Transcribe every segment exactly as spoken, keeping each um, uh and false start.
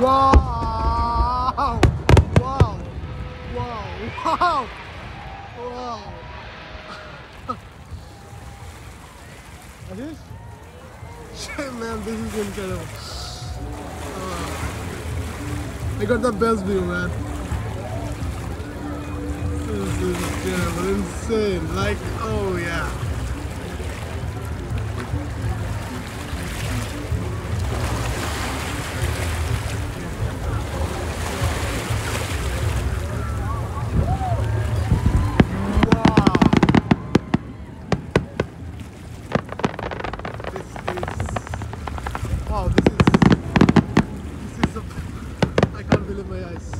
Wow! Wow! Wow! Wow! Wow! What is? Shit, man, this is incredible. Uh, I got the best view, man. This is incredible, insane. Like, oh yeah. Wow, this is, this is, a, I can't believe my eyes.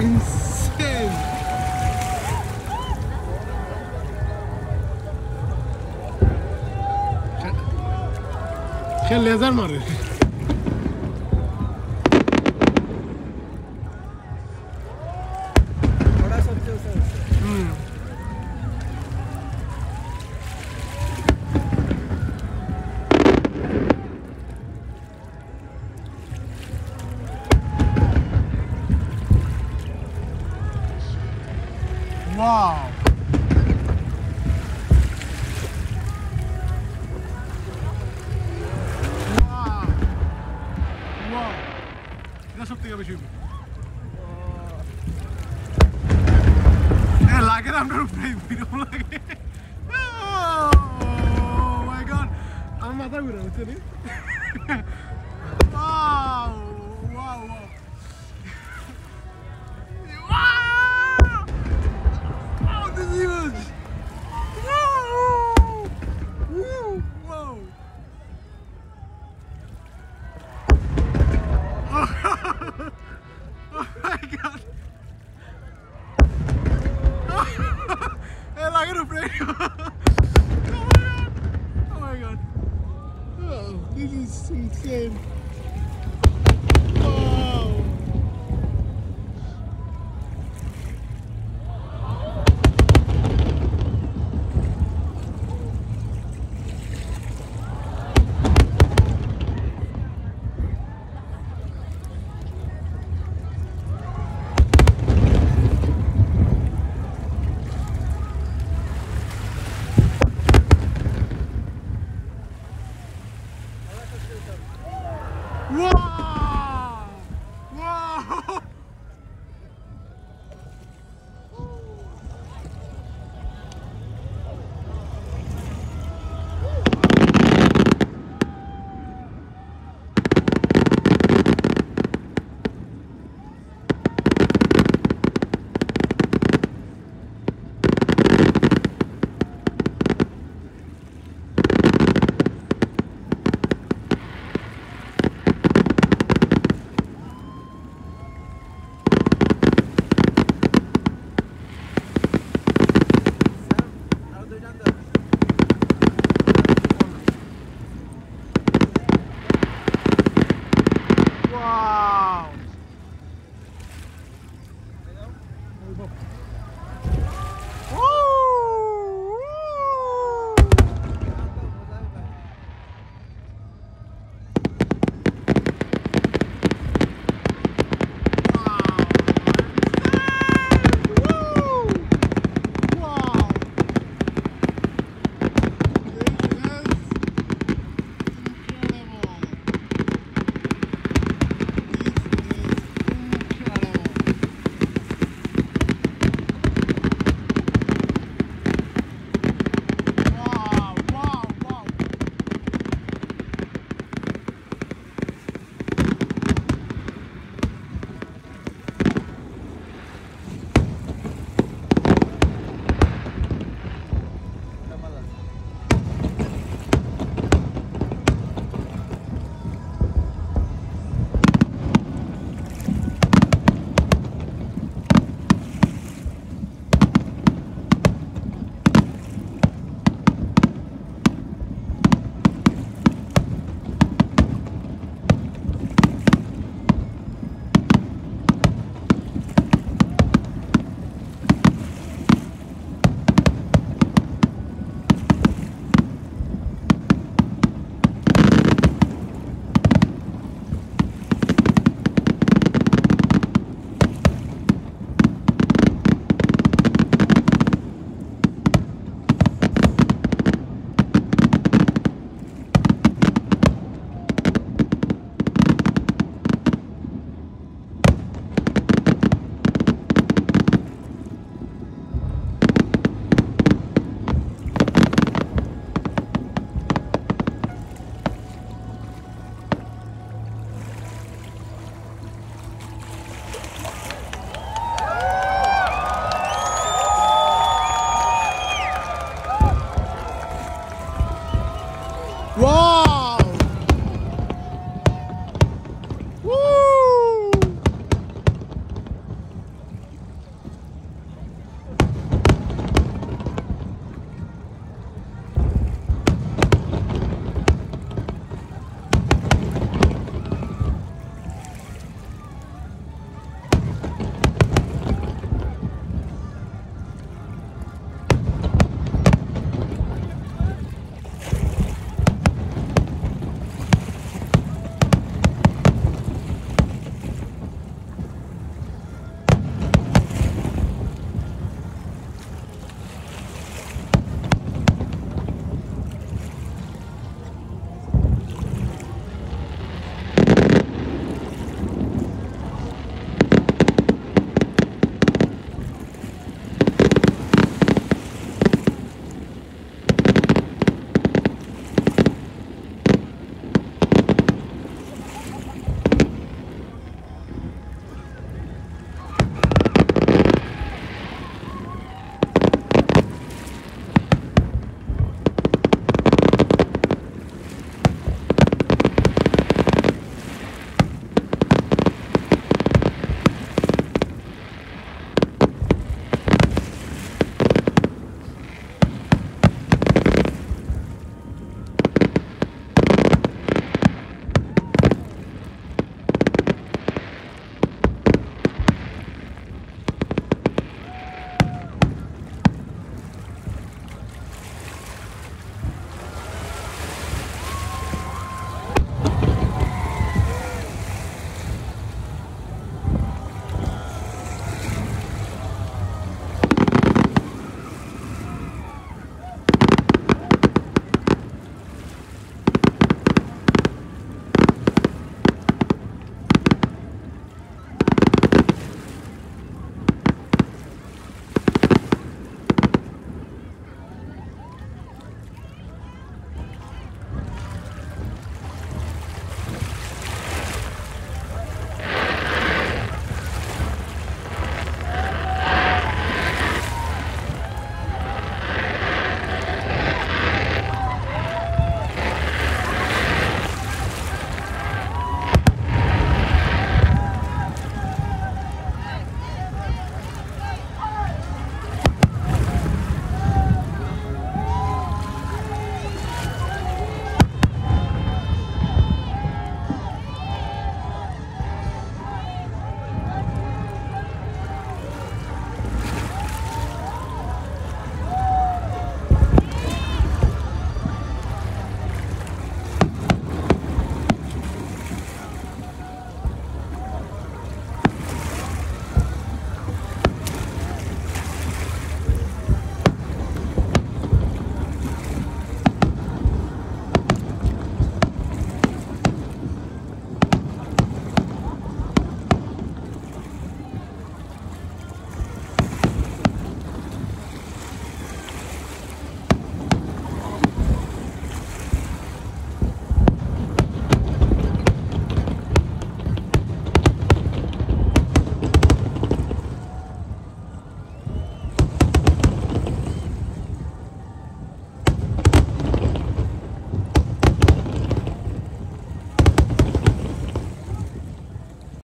insane. Khel laser maar. Wow! Wow! Wow! That's something I wish you would. I like it, I'm not afraid. We don't like it. Oh my god! I'm not that good at it. Wow! Wow! Wow! This is insane.